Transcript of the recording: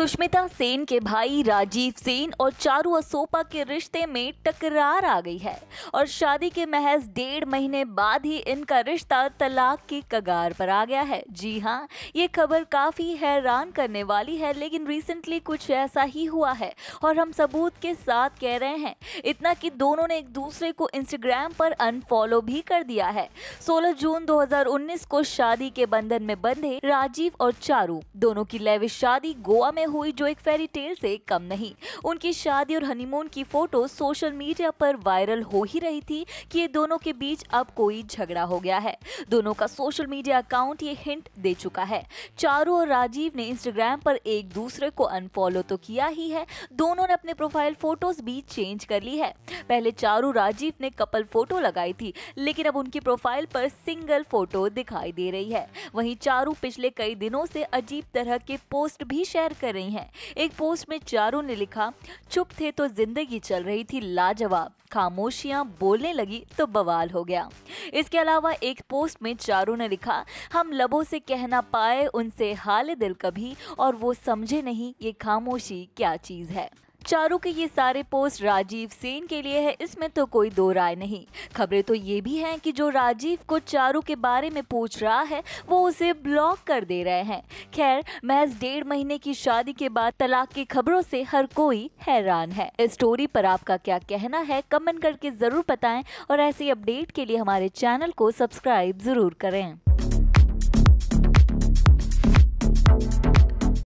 सुष्मिता सेन के भाई राजीव सेन और चारू असोपा के रिश्ते में टकरार आ गई है और शादी के महज 1.5 महीने बाद ही इनका रिश्ता तलाक की कगार पर आ गया है। जी हाँ, ये खबर काफ़ी हैरान करने वाली है, लेकिन रिसेंटली कुछ ऐसा ही हुआ है और हम सबूत के साथ कह रहे हैं, इतना कि दोनों ने एक दूसरे को इंस्टाग्राम पर अनफॉलो भी कर दिया है। 16 जून 2019 को शादी के बंधन में बंधे राजीव और चारू दोनों की लैविश शादी गोवा में हुई, जो एक फेरी टेल से कम नहीं। उनकी शादी और हनीमून की फोटो सोशल मीडिया पर वायरल हो ही रही थी कि ये दोनों के बीच अब कोई झगड़ा हो गया है। दोनों का सोशल मीडिया अकाउंट ये हिंट दे चुका है। चारू और राजीव ने इंस्टाग्राम पर एक दूसरे को अनफॉलो तो किया ही है, दोनों ने अपने प्रोफाइल फोटोज भी चेंज कर ली है। पहले चारू राजीव ने कपल फोटो लगाई थी, लेकिन अब उनकी प्रोफाइल पर सिंगल फोटो दिखाई दे रही है। वहीं चारू पिछले कई दिनों से अजीब तरह के पोस्ट भी शेयर कर रही हैं। एक पोस्ट में चारू ने लिखा, चुप थे तो जिंदगी चल रही थी लाजवाब, खामोशियां बोलने लगी तो बवाल हो गया। इसके अलावा एक पोस्ट में चारू ने लिखा, हम लबों से कह ना पाए उनसे हाल दिल कभी, और वो समझे नहीं ये खामोशी क्या चीज़ है। चारू के ये सारे पोस्ट राजीव सेन के लिए है, इसमें तो कोई दो राय नहीं। खबरें तो ये भी हैं कि जो राजीव को चारू के बारे में पूछ रहा है वो उसे ब्लॉक कर दे रहे हैं। खैर, महज 1.5 महीने की शादी के बाद तलाक की खबरों से हर कोई हैरान है। इस स्टोरी पर आपका क्या कहना है, कमेंट करके ज़रूर बताएं और ऐसी अपडेट के लिए हमारे चैनल को सब्सक्राइब ज़रूर करें।